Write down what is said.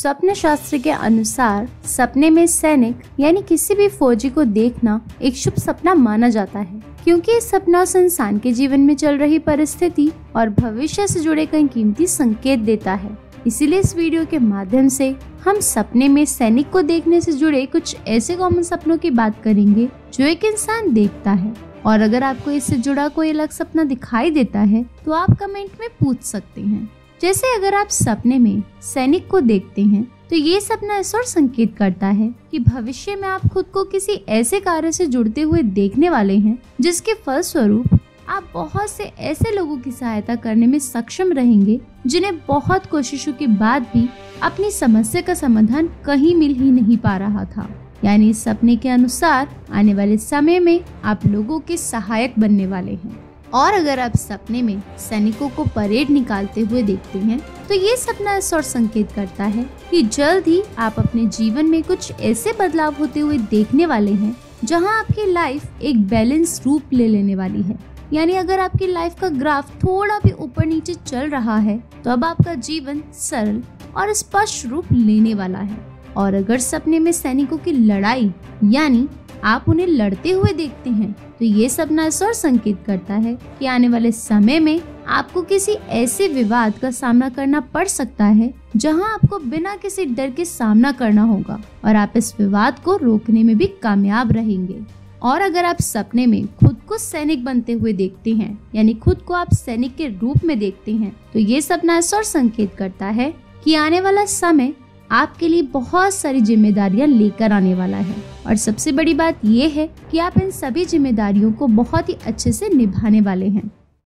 स्वप्न शास्त्र के अनुसार सपने में सैनिक यानी किसी भी फौजी को देखना एक शुभ सपना माना जाता है, क्योंकि इस सपना उस इंसान के जीवन में चल रही परिस्थिति और भविष्य से जुड़े कई कीमती संकेत देता है। इसीलिए इस वीडियो के माध्यम से हम सपने में सैनिक को देखने से जुड़े कुछ ऐसे कॉमन सपनों की बात करेंगे जो एक इंसान देखता है, और अगर आपको इससे जुड़ा कोई अलग सपना दिखाई देता है तो आप कमेंट में पूछ सकते हैं। जैसे अगर आप सपने में सैनिक को देखते हैं तो ये सपना ऐसा संकेत करता है कि भविष्य में आप खुद को किसी ऐसे कार्य से जुड़ते हुए देखने वाले हैं जिसके फलस्वरूप आप बहुत से ऐसे लोगों की सहायता करने में सक्षम रहेंगे जिन्हें बहुत कोशिशों के बाद भी अपनी समस्या का समाधान कहीं मिल ही नहीं पा रहा था। यानी इस सपने के अनुसार आने वाले समय में आप लोगों के सहायक बनने वाले हैं। और अगर आप सपने में सैनिकों को परेड निकालते हुए देखते हैं तो ये सपना इस ओर संकेत करता है कि जल्द ही आप अपने जीवन में कुछ ऐसे बदलाव होते हुए देखने वाले हैं जहां आपकी लाइफ एक बैलेंस रूप ले लेने वाली है। यानी अगर आपकी लाइफ का ग्राफ थोड़ा भी ऊपर नीचे चल रहा है तो अब आपका जीवन सरल और स्पष्ट रूप लेने वाला है। और अगर सपने में सैनिकों की लड़ाई यानी आप उन्हें लड़ते हुए देखते हैं तो ये सपना इस ओर संकेत करता है कि आने वाले समय में आपको किसी ऐसे विवाद का सामना करना पड़ सकता है जहां आपको बिना किसी डर के सामना करना होगा और आप इस विवाद को रोकने में भी कामयाब रहेंगे। और अगर आप सपने में खुद को सैनिक बनते हुए देखते हैं यानी खुद को आप सैनिक के रूप में देखते हैं तो ये सपना इस ओर संकेत करता है कि आने वाला समय आपके लिए बहुत सारी जिम्मेदारियां लेकर आने वाला है। और सबसे बड़ी बात यह है कि आप इन सभी जिम्मेदारियों को बहुत ही अच्छे से निभाने वाले हैं।